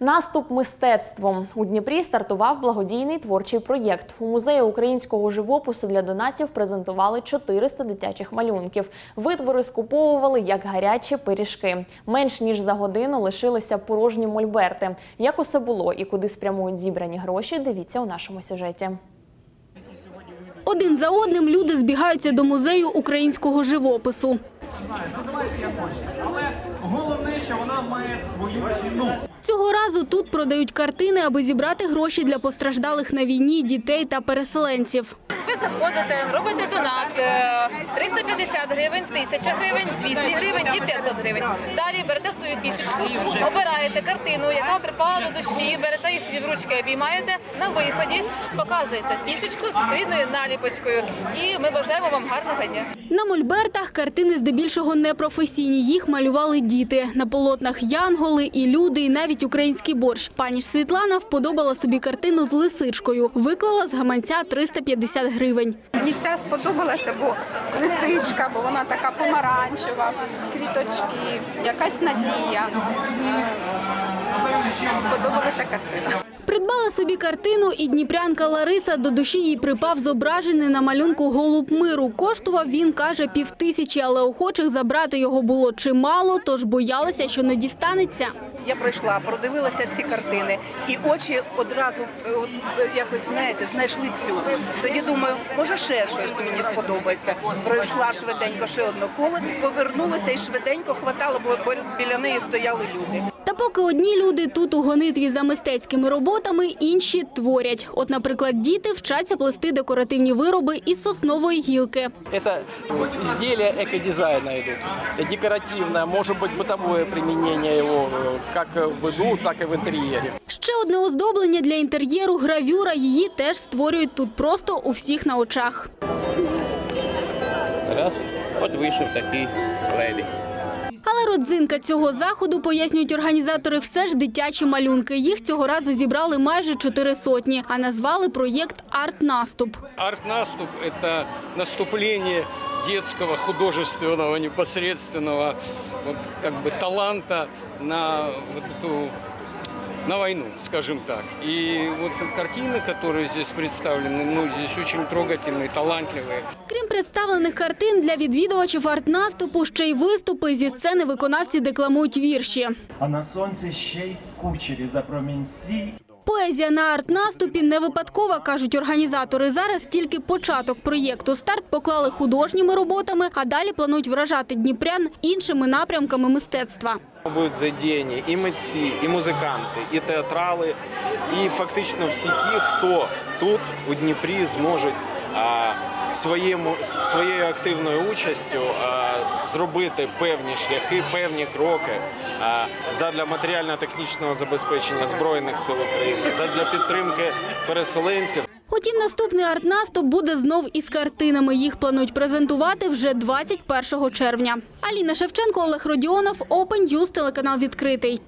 Наступ мистецтвом. У Дніпрі стартував благодійний творчий проєкт. У Музеї українського живопису для донатів презентували 400 дитячих малюнків. Витвори скуповували, як гарячі пиріжки. Менш ніж за годину лишилися порожні мольберти. Як усе було і куди спрямують зібрані гроші, дивіться у нашому сюжеті. Один за одним люди збігаються до Музею українського живопису. Але головне, що вона має свою ціну. Цього разу тут продають картини, аби зібрати гроші для постраждалих на війні, дітей та переселенців. Ви заходите, робите донат, 350 гривень, 1000 гривень, 200 гривень і 500 гривень. Далі берете свою кішечку, обираєте картину, яка припала до душі, берете її собі в ручки, обіймаєте. На виході показуєте кішечку з відповідною наліпочкою. І ми бажаємо вам гарного дня. На мольбертах картини здебільшого непрофесійні. Їх малювали діти. На полотнах янголи, і люди, і навіть український борщ. Пані ж Світлана вподобала собі картину з лисичкою. Виклала з гаманця 350 гривень. Мені ця сподобалася, бо лисичка, бо вона така помаранчева, квіточки, якась надія. Сподобалася картина. Придбала собі картину і дніпрянка Лариса. До душі їй припав зображений на малюнку голуб миру. Коштував він, каже, 5000, але охочих забрати його було чимало, тож боялася, що не дістанеться. Я пройшла, продивилася всі картини, і очі одразу якось, знаєте, знайшли цю. Тоді думаю, може ще щось мені сподобається. Пройшла швиденько ще одне коло, повернулася і швиденько хватало, бо біля неї стояли люди. Та поки одні люди тут у гонитві за мистецькими роботами, інші творять. От, наприклад, діти вчаться плести декоративні вироби із соснової гілки. Це ізделія екодизайну йдуть. Декоративне, може бути бутове примінення його, як в биту, так і в інтер'єрі. Ще одне оздоблення для інтер'єру – гравюра. Її теж створюють тут просто у всіх на очах. Раз, от вийшов такий лебідь. Але родзинка цього заходу, пояснюють організатори, все ж дитячі малюнки. Їх цього разу зібрали майже 400, а назвали проєкт «АРТ_наступ». «АРТ_наступ» – це наступлення детского, художественного, непосредственного таланта на войну, скажем так. И вот картины, которые здесь представлены, здесь очень трогательные, талантливые. Крім представлених картин, для відвідувачів арт-наступу ще й виступи. Зі сцени виконавці декламують вірші. А на сонці ще й кучері запромінці. Поезія на арт-наступі не випадкова, кажуть організатори. Зараз тільки початок проєкту. Старт поклали художніми роботами, а далі планують вражати дніпрян іншими напрямками мистецтва. Будуть задіяні і митці, і музиканти, і театрали, і фактично всі ті, хто тут, у Дніпрі, зможуть своєю активною участю зробити певні шляхи, певні кроки задля матеріально-технічного забезпечення Збройних сил України, задля підтримки переселенців. Утім, наступний арт-наступ буде знов із картинами. Їх планують презентувати вже 21 червня. Аліна Шевченко, Олег Родіонов, Open News, телеканал «Відкритий».